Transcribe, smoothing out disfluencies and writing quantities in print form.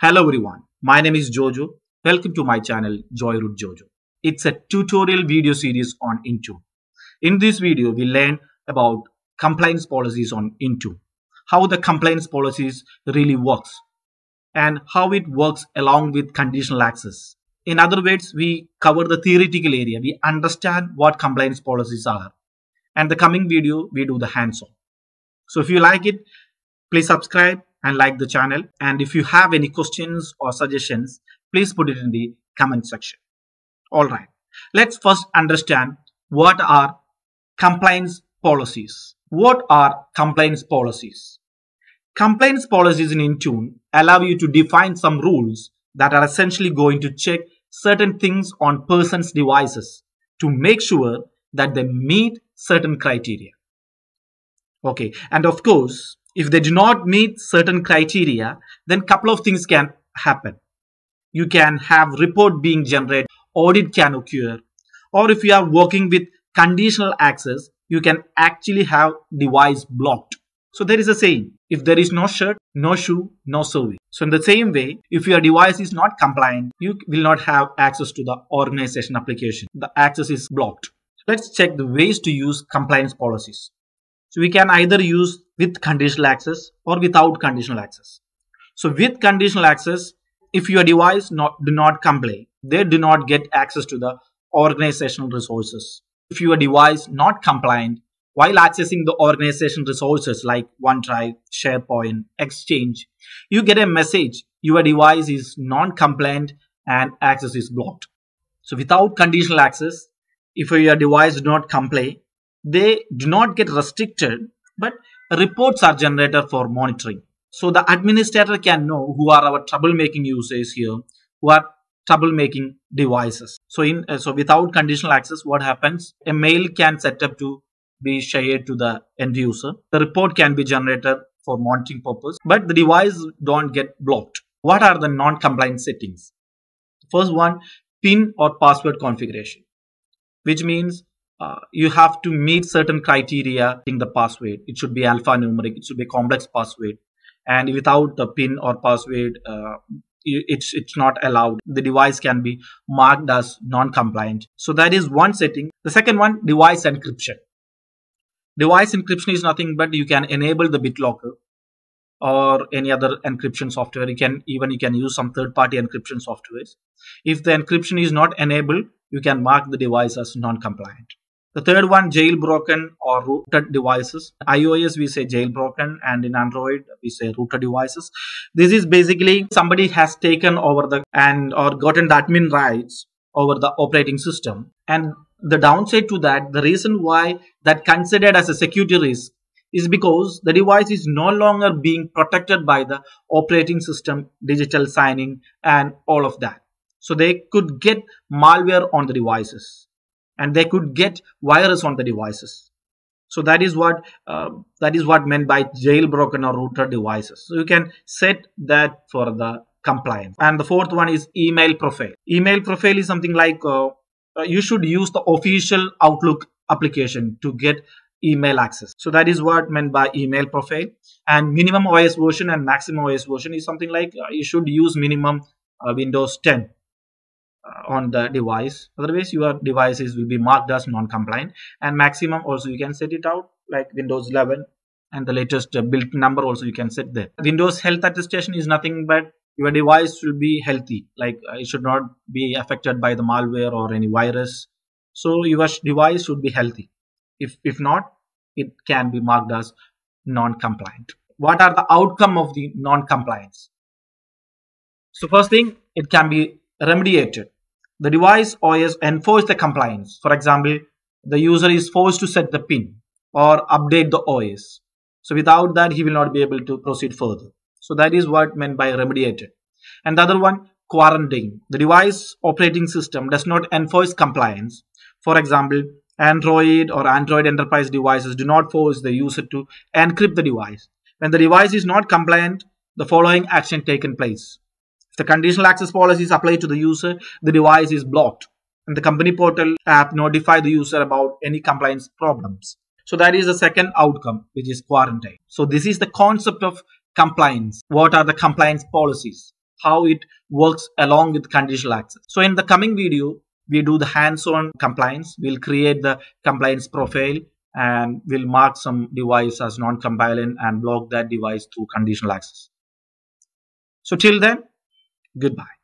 Hello everyone, my name is Jojo. Welcome to my channel Joyroot Jojo. It's a tutorial video series on Intune. In this video, we learn about compliance policies on Intune, how the compliance policies really works and how it works along with conditional access. In other words, we cover the theoretical area. We understand what compliance policies are, and the coming video we do the hands-on. So if you like it, please subscribe and like the channel, and if you have any questions or suggestions, please put it in the comment section. Alright, let's first understand what are compliance policies. What are compliance policies? Compliance policies in Intune allow you to define some rules that are essentially going to check certain things on persons' devices to make sure that they meet certain criteria. Okay, and of course, if they do not meet certain criteria, then a couple of things can happen. You can have report being generated, audit can occur, or if you are working with conditional access, you can actually have device blocked. So there is a saying, if there is no shirt, no shoe, no service. So in the same way, if your device is not compliant, you will not have access to the organization application. The access is blocked. Let's check the ways to use compliance policies. So we can either use with conditional access or without conditional access. So with conditional access, if your device do not comply, they do not get access to the organizational resources. If your device not compliant, while accessing the organization resources like OneDrive, SharePoint, Exchange, you get a message your device is non-compliant and access is blocked. So without conditional access, if your device do not comply, they do not get restricted, but reports are generated for monitoring. So the administrator can know who are our troublemaking users here, who are troublemaking devices. So without conditional access, what happens? A mail can set up to be shared to the end user. The report can be generated for monitoring purpose, but the device don't get blocked. What are the non-compliant settings? First one, PIN or password configuration, which means you have to meet certain criteria in the password. It should be alphanumeric, it should be complex password, and without the PIN or password, it's not allowed. The device can be marked as non-compliant. So that is one setting. The second one, device encryption. Device encryption is nothing but you can enable the BitLocker or any other encryption software. You can use some third-party encryption softwares. If the encryption is not enabled, you can mark the device as non-compliant. The third one, jailbroken or rooted devices. iOS we say jailbroken, and in Android we say rooted devices. This is basically somebody has taken over the or gotten the admin rights over the operating system. And the downside to that, the reason why that considered as a security risk is because the device is no longer being protected by the operating system, digital signing and all of that. So they could get malware on the devices, and they could get virus on the devices. So that is what meant by jailbroken or rooted devices. So you can set that for the compliance. And the fourth one is email profile. Email profile is something like you should use the official Outlook application to get email access. So that is what meant by email profile. And minimum OS version and maximum OS version is something like you should use minimum Windows 10 on the device, otherwise your devices will be marked as non-compliant. And maximum also you can set it out like Windows 11, and the latest build number also you can set there. Windows health attestation is nothing but your device will be healthy, like it should not be affected by the malware or any virus. So your device should be healthy. If not, it can be marked as non-compliant. What are the outcome of the non-compliance? So first thing, it can be remediated. The device OS enforce the compliance. For example, the user is forced to set the PIN or update the OS. So without that, he will not be able to proceed further. So that is what meant by remediated. And the other one, quarantine. The device operating system does not enforce compliance. For example, Android or Android Enterprise devices do not force the user to encrypt the device. When the device is not compliant, the following action taken place. The conditional access policy is applied to the user, the device is blocked, and the company portal app notifies the user about any compliance problems. So that is the second outcome, which is quarantine. So this is the concept of compliance. What are the compliance policies? how it works along with conditional access. So in the coming video, we do the hands-on compliance. We'll create the compliance profile and we'll mark some device as non-compliant and block that device through conditional access. So till then, goodbye.